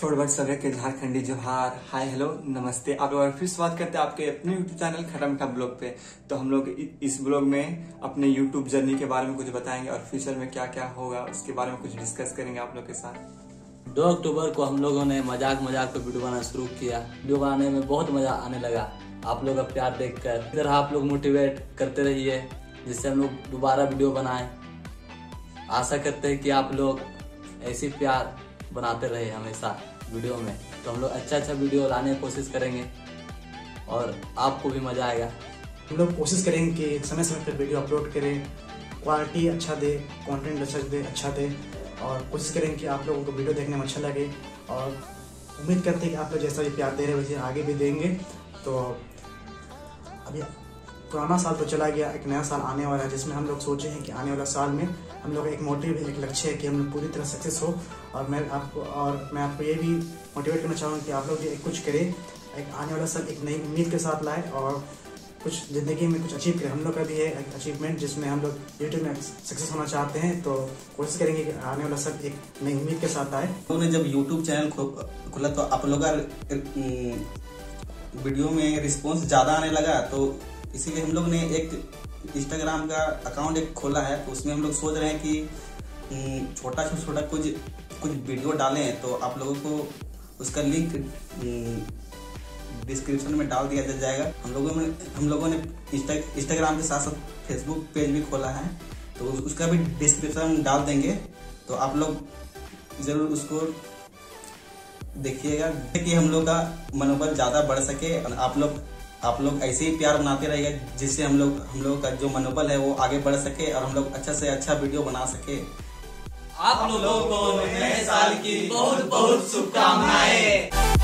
छोड़ भर सभी के झारखंडी जोहार, हाय हेलो नमस्ते। आप लोग फिर स्वागत करते हैं आपके अपने यूट्यूब चैनल खट्टा मीठा ब्लॉग पे। तो हम लोग इस ब्लॉग में अपने यूट्यूब जर्नी के बारे में कुछ बताएंगे और फ्यूचर में क्या क्या होगा उसके बारे में कुछ डिस्कस करेंगे आप लोग के साथ। 2 अक्टूबर को हम लोगों ने मजाक पे वीडियो बनाना शुरू किया। वीडियो बनाने में बहुत मजा आने लगा आप लोग का प्यार देख कर। इधर आप लोग मोटिवेट करते रहिए जिससे हम लोग दोबारा वीडियो बनाए। आशा करते हैं कि आप लोग ऐसी प्यार बनाते रहे हमेशा वीडियो में। तो हम लोग अच्छा वीडियो लाने की कोशिश करेंगे और आपको भी मजा आएगा। हम लोग कोशिश करेंगे कि समय समय पर वीडियो अपलोड करें, क्वालिटी अच्छा दे, कंटेंट अच्छा दे और कोशिश करेंगे कि आप लोगों को वीडियो देखने में अच्छा लगे। और उम्मीद करते हैं कि आप लोग जैसा भी प्यार दे रहे वैसे आगे भी देंगे। तो अभी पुराना साल तो चला गया, एक नया साल आने वाला है जिसमें हम लोग सोचे हैं कि आने वाला साल में हम लोग एक मोटिव है, एक लक्ष्य है कि हम लोग पूरी तरह सक्सेस हो। और मैं आपको ये भी मोटिवेट करना चाहूँगा कि आप लोग भी कुछ करें, एक आने वाला साल एक नई उम्मीद के साथ लाए और कुछ ज़िंदगी में कुछ अचीव करें। हम लोग का भी है एक अचीवमेंट जिसमें हम लोग यूट्यूब में सक्सेस होना चाहते हैं। तो कोशिश करेंगे कि आने वाला साल एक नई उम्मीद के साथ आए। उन्होंने जब यूट्यूब चैनल खुला तो आप लोग का वीडियो में रिस्पॉन्स ज़्यादा आने लगा, तो इसीलिए हम लोग ने एक इंस्टाग्राम का अकाउंट एक खोला है। तो उसमें हम लोग सोच रहे हैं कि छोटा कुछ वीडियो डालें। तो आप लोगों को उसका लिंक डिस्क्रिप्शन में डाल दिया जाएगा। हम लोगों ने इंस्टाग्राम के साथ साथ फेसबुक पेज भी खोला है, तो उसका भी डिस्क्रिप्शन डाल देंगे। तो आप लोग ज़रूर उसको देखिएगा कि हम लोग का मनोबल ज़्यादा बढ़ सके। आप लोग ऐसे ही प्यार बनाते रहिएगा जिससे हम लोग का जो मनोबल है वो आगे बढ़ सके और हम लोग अच्छा से अच्छा वीडियो बना सके। आप लोगों को नए साल की बहुत बहुत शुभकामनाएं।